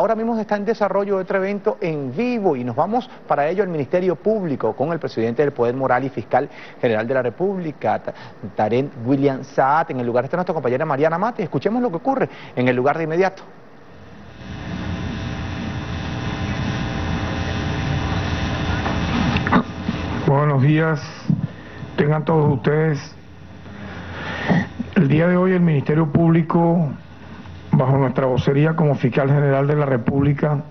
Ahora mismo está en desarrollo otro evento en vivo y nos vamos para ello al Ministerio Público con el presidente del Poder Moral y Fiscal General de la República, Tarek William Saab. En el lugar está nuestra compañera Mariana Mate. Escuchemos lo que ocurre en el lugar de inmediato. Buenos días, tengan todos ustedes. El día de hoy el Ministerio Público, bajo nuestra vocería como Fiscal General de la República,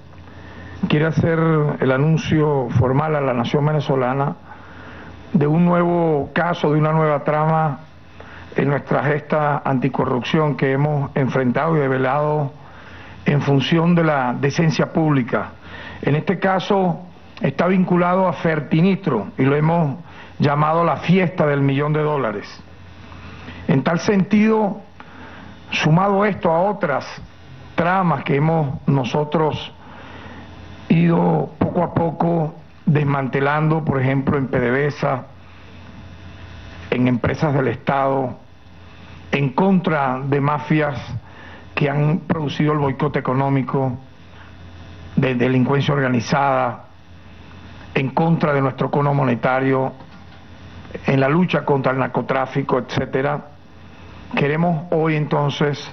quiere hacer el anuncio formal a la nación venezolana de un nuevo caso, de una nueva trama en nuestra gesta anticorrupción que hemos enfrentado y develado en función de la decencia pública. En este caso está vinculado a Fertinitro y lo hemos llamado la fiesta del $1.000.000. En tal sentido, sumado esto a otras tramas que hemos nosotros ido poco a poco desmantelando, por ejemplo en PDVSA, en empresas del Estado, en contra de mafias que han producido el boicot económico, de delincuencia organizada, en contra de nuestro cono monetario, en la lucha contra el narcotráfico, etcétera. Queremos hoy entonces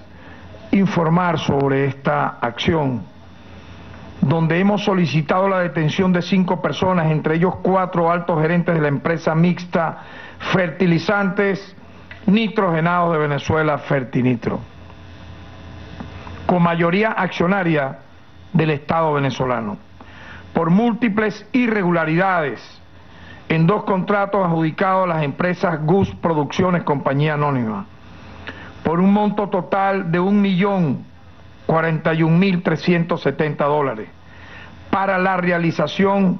informar sobre esta acción, donde hemos solicitado la detención de 5 personas, entre ellos 4 altos gerentes de la empresa mixta Fertilizantes Nitrogenados de Venezuela, Fertinitro, con mayoría accionaria del Estado venezolano, por múltiples irregularidades en 2 contratos adjudicados a las empresas GUS Producciones Compañía Anónima, por un monto total de $1.041.370 para la realización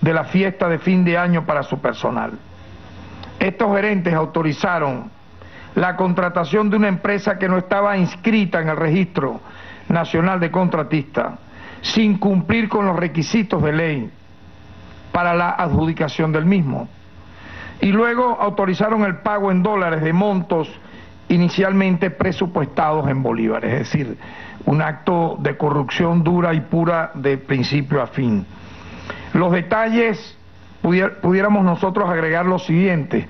de la fiesta de fin de año para su personal. Estos gerentes autorizaron la contratación de una empresa que no estaba inscrita en el Registro Nacional de Contratistas, sin cumplir con los requisitos de ley para la adjudicación del mismo. Y luego autorizaron el pago en dólares de montos inicialmente presupuestados en bolívares, es decir, un acto de corrupción dura y pura de principio a fin. Los detalles pudiéramos nosotros agregar lo siguiente: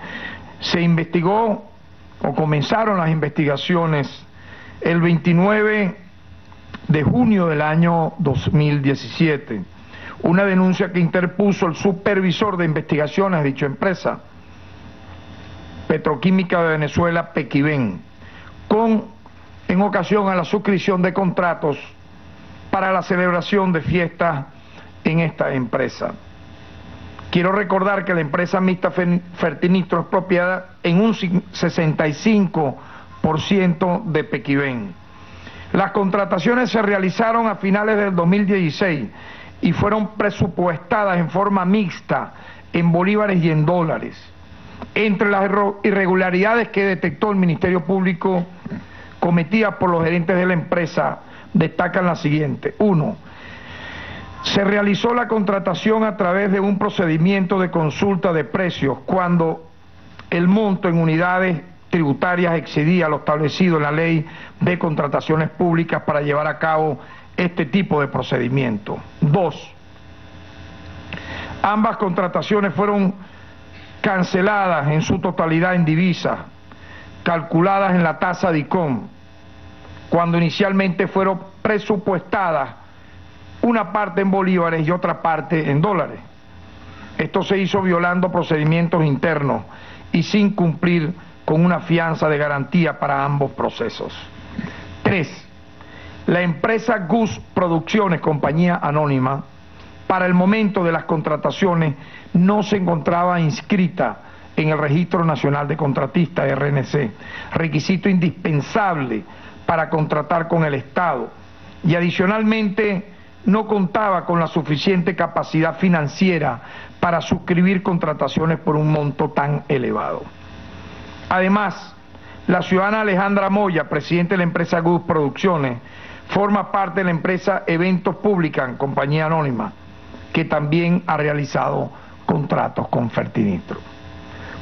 se investigó o comenzaron las investigaciones el 29 de junio del año 2017, una denuncia que interpuso el supervisor de investigaciones de dicha empresa Petroquímica de Venezuela, Pequiven, en ocasión a la suscripción de contratos para la celebración de fiestas en esta empresa. Quiero recordar que la empresa mixta Fertinitro es propiedad en un 65% de Pequiven. Las contrataciones se realizaron a finales del 2016 y fueron presupuestadas en forma mixta en bolívares y en dólares. Entre las irregularidades que detectó el Ministerio Público cometidas por los gerentes de la empresa destacan las siguientes. 1. Se realizó la contratación a través de un procedimiento de consulta de precios cuando el monto en unidades tributarias excedía lo establecido en la Ley de Contrataciones Públicas para llevar a cabo este tipo de procedimiento. 2. Ambas contrataciones fueron canceladas en su totalidad en divisas, calculadas en la tasa DICOM, cuando inicialmente fueron presupuestadas una parte en bolívares y otra parte en dólares. Esto se hizo violando procedimientos internos y sin cumplir con una fianza de garantía para ambos procesos. 3. La empresa GUS Producciones Compañía Anónima, para el momento de las contrataciones, no se encontraba inscrita en el Registro Nacional de Contratistas, RNC, requisito indispensable para contratar con el Estado, y adicionalmente no contaba con la suficiente capacidad financiera para suscribir contrataciones por un monto tan elevado. Además, la ciudadana Alejandra Moya, presidenta de la empresa GUS Producciones, forma parte de la empresa Eventos Publican, compañía anónima, que también ha realizado contratos con Fertinitro.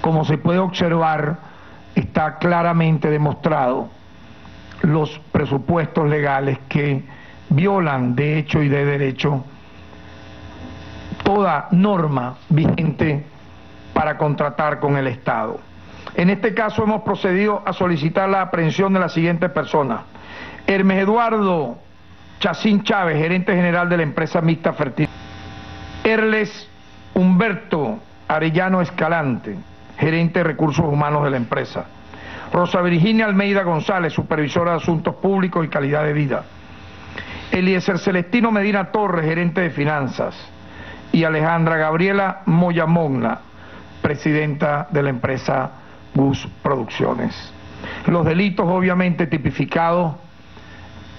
Como se puede observar, está claramente demostrado los presupuestos legales que violan de hecho y de derecho toda norma vigente para contratar con el Estado. En este caso hemos procedido a solicitar la aprehensión de las siguientes personas: Hermes Eduardo Chacín Chávez, gerente general de la empresa mixta Fertilizantes; Herles Humberto Arellano Escalante, gerente de recursos humanos de la empresa; Rosa Virginia Almeida González, supervisora de asuntos públicos y calidad de vida; Eliezer Celestino Medina Torres, gerente de finanzas; y Alejandra Gabriela Moyamonna, presidenta de la empresa GUS Producciones. Los delitos obviamente tipificados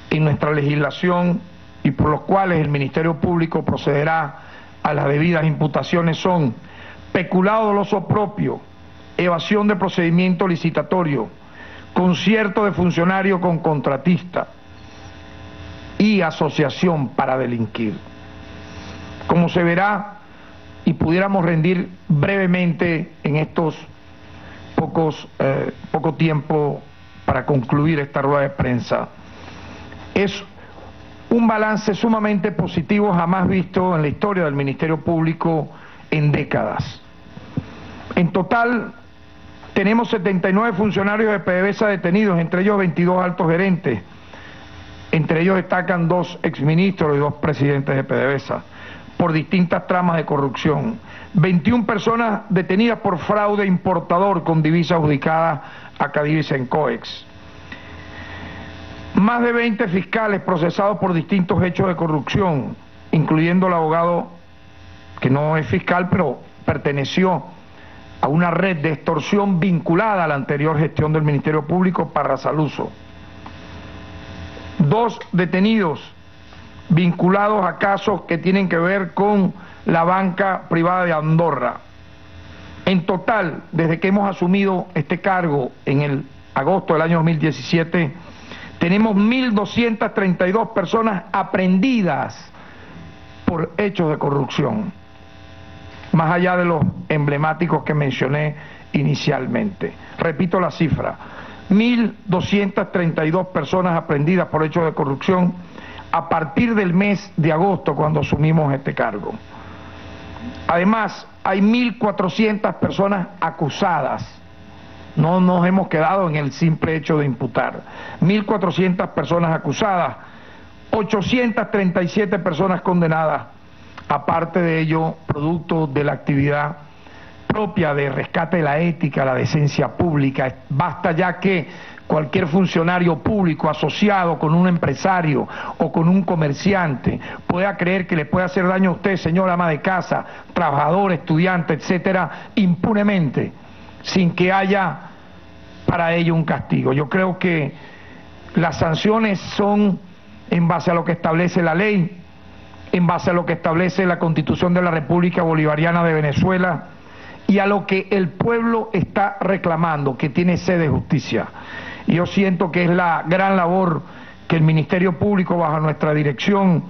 en nuestra legislación y por los cuales el Ministerio Público procederá a las debidas imputaciones son: peculado doloso propio, evasión de procedimiento licitatorio, concierto de funcionario con contratista y asociación para delinquir. Como se verá, y pudiéramos rendir brevemente en estos poco tiempo para concluir esta rueda de prensa, es un balance sumamente positivo jamás visto en la historia del Ministerio Público en décadas. En total, tenemos 79 funcionarios de PDVSA detenidos, entre ellos 22 altos gerentes. Entre ellos destacan 2 exministros y 2 presidentes de PDVSA por distintas tramas de corrupción. 21 personas detenidas por fraude importador con divisa adjudicada a Cadivi en COEX. Más de 20 fiscales procesados por distintos hechos de corrupción, incluyendo el abogado que no es fiscal, pero perteneció a una red de extorsión vinculada a la anterior gestión del Ministerio Público, Parrasaluso. 2 detenidos vinculados a casos que tienen que ver con la banca privada de Andorra. En total, desde que hemos asumido este cargo en el agosto del año 2017, tenemos 1.232 personas aprehendidas por hechos de corrupción, más allá de los emblemáticos que mencioné inicialmente. Repito la cifra: 1.232 personas aprehendidas por hechos de corrupción a partir del mes de agosto, cuando asumimos este cargo. Además, hay 1.400 personas acusadas. No nos hemos quedado en el simple hecho de imputar. 1.400 personas acusadas, 837 personas condenadas, aparte de ello, producto de la actividad propia de rescate de la ética, la decencia pública. Basta ya que cualquier funcionario público asociado con un empresario o con un comerciante pueda creer que le puede hacer daño a usted, señora ama de casa, trabajador, estudiante, etcétera, impunemente, sin que haya para ello un castigo. Yo creo que las sanciones son en base a lo que establece la ley, en base a lo que establece la Constitución de la República Bolivariana de Venezuela y a lo que el pueblo está reclamando, que tiene sed de justicia. Y yo siento que es la gran labor que el Ministerio Público, bajo nuestra dirección,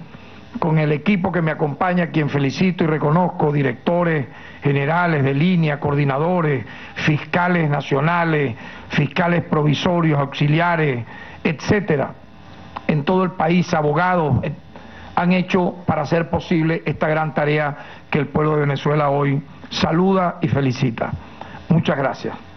con el equipo que me acompaña, quien felicito y reconozco, directores generales de línea, coordinadores, fiscales nacionales, fiscales provisorios, auxiliares, etcétera, en todo el país, abogados, han hecho para hacer posible esta gran tarea que el pueblo de Venezuela hoy saluda y felicita. Muchas gracias.